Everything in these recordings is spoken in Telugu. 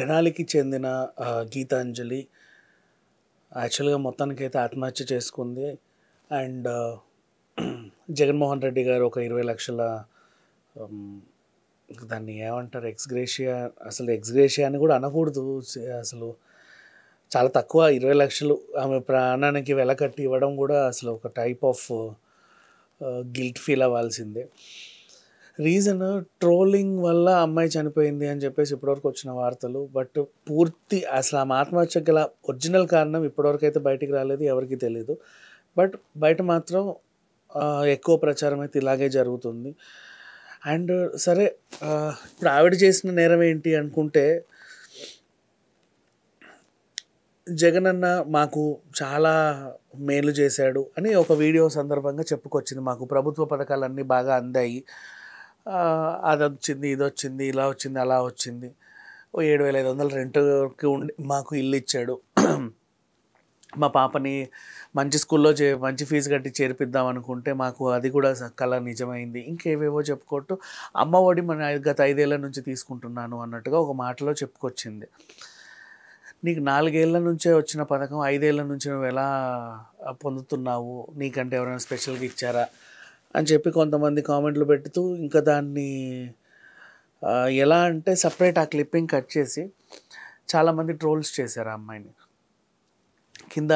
తెనాలికి చెందిన గీతాంజలి యాక్చువల్గా మొత్తానికైతే ఆత్మహత్య చేసుకుంది. అండ్ జగన్మోహన్ రెడ్డి గారు ఒక 20 లక్షల దాన్ని ఏమంటారు, ఎక్స్గ్రేషియా, అసలు ఎక్స్గ్రేషియా అని కూడా అనకూడదు, అసలు చాలా తక్కువ 20 లక్షలు ఆమె ప్రాణానికి వెలకట్టి ఇవ్వడం కూడా అసలు ఒక టైప్ ఆఫ్ గిల్ట్ ఫీల్ అవ్వాల్సిందే. రీజన్ ట్రోలింగ్ వల్ల అమ్మాయి చనిపోయింది అని చెప్పేసి ఇప్పటివరకు వచ్చిన వార్తలు. బట్ పూర్తి అసలు ఆమె ఆత్మహత్యకు గల ఒరిజినల్ కారణం ఇప్పటివరకు అయితే బయటికి రాలేదు, ఎవరికి తెలియదు. బట్ బయట మాత్రం ఎక్కువ ప్రచారం అయితే ఇలాగే జరుగుతుంది. అండ్ సరే ఇప్పుడు ఆవిడ చేసిన నేరం ఏంటి అనుకుంటే, జగన్ అన్న మాకు చాలా మేలు చేశాడు అని ఒక వీడియో సందర్భంగా చెప్పుకొచ్చింది. మాకు ప్రభుత్వ పథకాలన్నీ బాగా అందాయి, అది వచ్చింది, ఇది వచ్చింది, ఇలా వచ్చింది, అలా వచ్చింది, 7,500 రెంట్కి ఉండి మాకు ఇల్లు ఇచ్చాడు, మా పాపని మంచి స్కూల్లో మంచి ఫీజు కట్టి చేర్పిద్దాం అనుకుంటే మాకు అది కూడా కళ నిజమైంది, ఇంకేవేవో చెప్పుకోవట్టు అమ్మఒడి మన గత 5 ఏళ్ల నుంచి తీసుకుంటున్నాను అన్నట్టుగా ఒక మాటలో చెప్పుకొచ్చింది. నీకు 4 ఏళ్ల నుంచే వచ్చిన పథకం 5 ఏళ్ల నుంచి నువ్వు ఎలా పొందుతున్నావు, నీకంటే ఎవరైనా స్పెషల్గా ఇచ్చారా అని చెప్పి కొంతమంది కామెంట్లు పెడుతూ, ఇంకా దాన్ని ఎలా అంటే సపరేట్ ఆ క్లిప్పింగ్ కట్ చేసి చాలామంది ట్రోల్స్ చేశారు ఆ అమ్మాయిని. కింద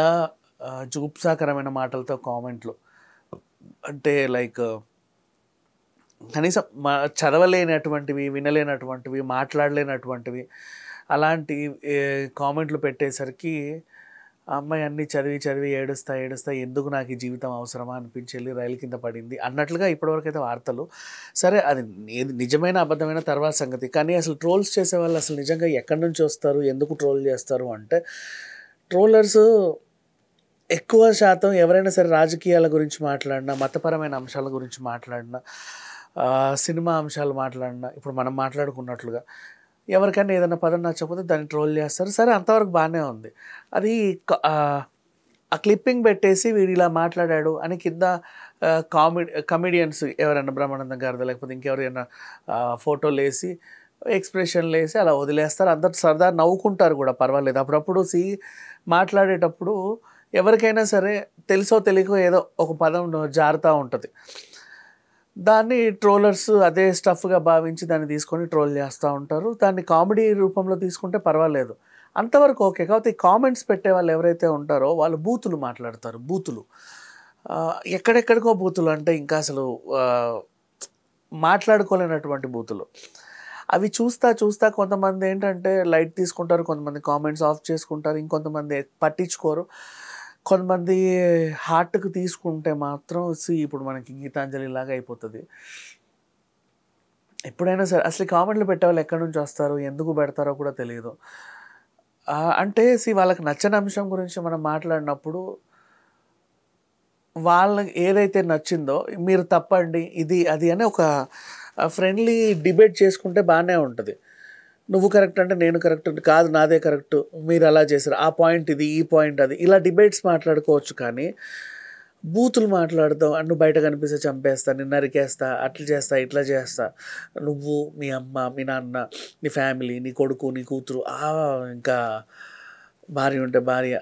జూప్సాకరమైన మాటలతో కామెంట్లు, అంటే లైక్ కనీసం చదవలేనటువంటివి, వినలేనటువంటివి, మాట్లాడలేనటువంటివి అలాంటి కామెంట్లు పెట్టేసరికి ఆ అమ్మాయి అన్నీ చదివి చదివి ఏడుస్తా ఎందుకు నాకు ఈ జీవితం అవసరమా అనిపించి వెళ్ళి రైలు కింద పడింది అన్నట్లుగా ఇప్పటివరకు అయితే వార్తలు. సరే అది నిజమైన అబద్ధమైన తర్వాత సంగతి, కానీ అసలు ట్రోల్స్ చేసే వాళ్ళు అసలు నిజంగా ఎక్కడి నుంచి వస్తారు, ఎందుకు ట్రోల్ చేస్తారు అంటే, ట్రోలర్స్ ఎక్కువ శాతం ఎవరైనా సరే రాజకీయాల గురించి మాట్లాడినా, మతపరమైన అంశాల గురించి మాట్లాడినా, సినిమా అంశాలు మాట్లాడినా, ఇప్పుడు మనం మాట్లాడుకున్నట్లుగా ఎవరికైనా ఏదైనా పదం నచ్చకపోతే దాన్ని ట్రోల్ చేస్తారు. సరే అంతవరకు బాగానే ఉంది. అది ఆ క్లిప్పింగ్ పెట్టేసి వీడు ఇలా మాట్లాడాడు అని కింద కమెడియన్స్ ఎవరైనా బ్రహ్మానందం గారిది లేకపోతే ఇంకెవరైనా ఫోటోలు వేసి ఎక్స్ప్రెషన్లు వేసి అలా వదిలేస్తారు. అందరు సరదా నవ్వుకుంటారు కూడా, పర్వాలేదు. అప్పుడప్పుడు మాట్లాడేటప్పుడు ఎవరికైనా సరే తెలుసో తెలియకో ఏదో ఒక పదం జారుతూ ఉంటుంది, దాన్ని ట్రోలర్స్ అదే స్టఫ్గా భావించి దాన్ని తీసుకొని ట్రోల్ చేస్తూ ఉంటారు. దాన్ని కామెడీ రూపంలో తీసుకుంటే పర్వాలేదు, అంతవరకు ఓకే. కాకపోతే ఈ కామెంట్స్ పెట్టే వాళ్ళు ఎవరైతే ఉంటారో వాళ్ళు బూతులు మాట్లాడతారు, బూతులు ఎక్కడెక్కడికో బూతులు, అంటే ఇంకా అసలు మాట్లాడుకోలేనటువంటి బూతులు. అవి చూస్తా కొంతమంది ఏంటంటే లైట్ తీసుకుంటారు, కొంతమంది కామెంట్స్ ఆఫ్ చేసుకుంటారు, ఇంకొంతమంది పట్టించుకోరు, కొంతమంది హార్ట్కి తీసుకుంటే మాత్రం ఇప్పుడు మనకి గీతాంజలి లాగా అయిపోతుంది. ఎప్పుడైనా సరే అసలు కామెంట్లు పెట్టేవాళ్ళు ఎక్కడి నుంచి వస్తారు, ఎందుకు పెడతారో కూడా తెలియదు. అంటే వాళ్ళకి నచ్చని అంశం గురించి మనం మాట్లాడినప్పుడు వాళ్ళకి ఏదైతే నచ్చిందో మీరు తప్పండి ఇది అది అని ఒక ఫ్రెండ్లీ డిబేట్ చేసుకుంటే బాగానే ఉంటుంది. నువ్వు కరెక్ట్ అంటే నేను కరెక్ట్ కాదు, నాదే కరెక్టు, మీరు అలా చేశారు, ఆ పాయింట్ ఇది, ఈ పాయింట్ అది, ఇలా డిబేట్స్ మాట్లాడుకోవచ్చు. కానీ బూతులు మాట్లాడతావు, నువ్వు బయట కనిపిస్తే చంపేస్తా, నిన్ను నరికేస్తా, అట్లా చేస్తా, ఇట్లా చేస్తా, నువ్వు, మీ అమ్మ, మీ నాన్న, నీ ఫ్యామిలీ, నీ కొడుకు, నీ కూతురు, ఇంకా భార్య ఉంటే భార్య,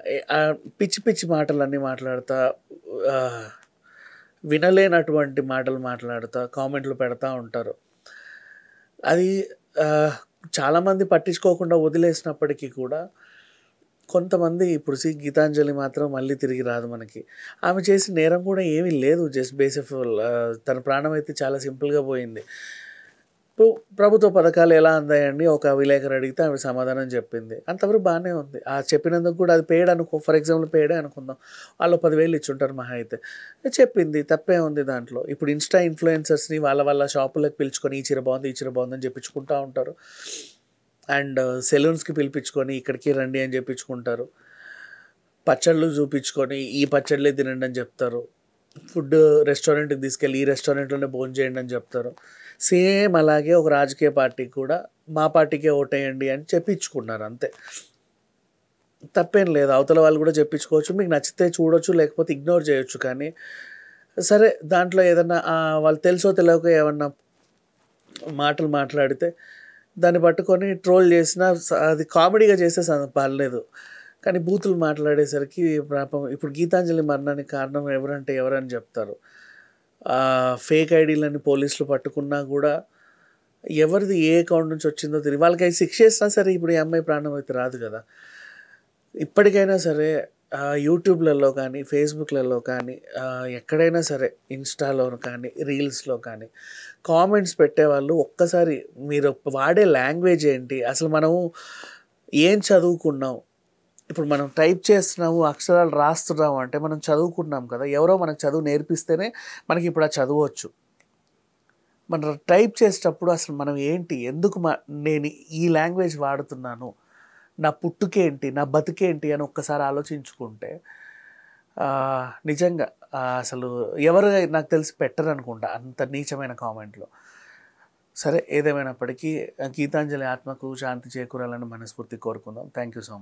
పిచ్చి మాటలన్నీ మాట్లాడతా, వినలేనటువంటి మాటలు మాట్లాడతా, కామెంట్లు పెడతా ఉంటారు. అది చాలామంది పట్టించుకోకుండా వదిలేసినప్పటికీ కూడా కొంతమంది, ఇప్పుడు గీతాంజలి మాత్రం మళ్ళీ తిరిగి రాదు మనకి. ఆమె చేసిన నేరం కూడా ఏమీ లేదు, జస్ట్ బేసిఫ్ తన ప్రాణం అయితే చాలా సింపుల్గా పోయింది. ఇప్పుడు ప్రభుత్వ పథకాలు ఎలా అందాయండి ఒక విలేకరు అడిగితే ఆమె సమాధానం చెప్పింది, అంతవరకు బాగానే ఉంది. ఆ చెప్పినందుకు కూడా అది పేడ్ అనుకో, ఫర్ ఎగ్జాంపుల్ పేడే అనుకుందాం, వాళ్ళు 10,000 ఇచ్చుంటారు మహా అయితే, చెప్పింది, తప్పే ఉంది దాంట్లో. ఇప్పుడు ఇన్స్టా ఇన్ఫ్లుయెన్సర్స్ని వాళ్ళ షాపులకు పిలుచుకొని ఈ చీర బాగుంది, ఈ చీర బాగుంది అని చెప్పించుకుంటూ ఉంటారు. అండ్ సెలూన్స్కి పిలిపించుకొని ఇక్కడికి రండి అని చెప్పించుకుంటారు. పచ్చళ్ళు చూపించుకొని ఈ పచ్చళ్ళే తినండి అని చెప్తారు. ఫుడ్ రెస్టారెంట్కి తీసుకెళ్ళి ఈ రెస్టారెంట్లోనే భోజనం చేయండి అని చెప్తారు. సేమ్ అలాగే ఒక రాజకీయ పార్టీ కూడా మా పార్టీకే ఓటేయండి అని చెప్పించుకున్నారు, అంతే. తప్పేం లేదు, అవతల వాళ్ళు కూడా చెప్పించుకోవచ్చు, మీకు నచ్చితే చూడొచ్చు, లేకపోతే ఇగ్నోర్ చేయొచ్చు. కానీ సరే దాంట్లో ఏదన్నా వాళ్ళు తెలుసో తెలియక ఏమన్నా మాటలు మాట్లాడితే దాన్ని పట్టుకొని ట్రోల్ చేసినా అది కామెడీగా చేస్తే పర్లేదు, కానీ బూతులు మాట్లాడేసరికి పాపం ఇప్పుడు గీతాంజలి మరణానికి కారణం ఎవరంటే ఎవరని చెప్తారు. ఫేక్ ఐడీలని పోలీసులు పట్టుకున్నా కూడా ఎవరిది ఏ అకౌంట్ నుంచి వచ్చిందో తెలియదు. వాళ్ళకి అవి శిక్ష చేసినా సరే ఇప్పుడు ఈ అమ్మాయి ప్రాణం అయితే రాదు కదా. ఇప్పటికైనా సరే యూట్యూబ్లలో కానీ ఫేస్బుక్లలో కానీ ఎక్కడైనా సరే ఇన్స్టాలో కానీ రీల్స్లో కానీ కామెంట్స్ పెట్టేవాళ్ళు ఒక్కసారి మీరు వాడే లాంగ్వేజ్ ఏంటి, అసలు మనము ఏం చదువుకున్నాం, ఇప్పుడు మనం టైప్ చేస్తున్నాము అక్షరాలు రాస్తున్నాము అంటే మనం చదువుకున్నాం కదా, ఎవరో మనకు చదువు నేర్పిస్తేనే మనకి ఇప్పుడు ఆ చదవచ్చు. మనం టైప్ చేసేటప్పుడు అసలు మనం ఏంటి, ఎందుకు నేను ఈ లాంగ్వేజ్ వాడుతున్నాను, నా పుట్టుకేంటి, నా బతుకేంటి అని ఒక్కసారి ఆలోచించుకుంటే నిజంగా అసలు ఎవరు నాకు తెలిసి పెట్టరు అనుకుంటా అంత నీచమైన కామెంట్లో. సరే ఏదేమైనప్పటికీ గీతాంజలి ఆత్మకు శాంతి చేకూరాలని మనస్ఫూర్తి కోరుకుందాం. Thank you so much.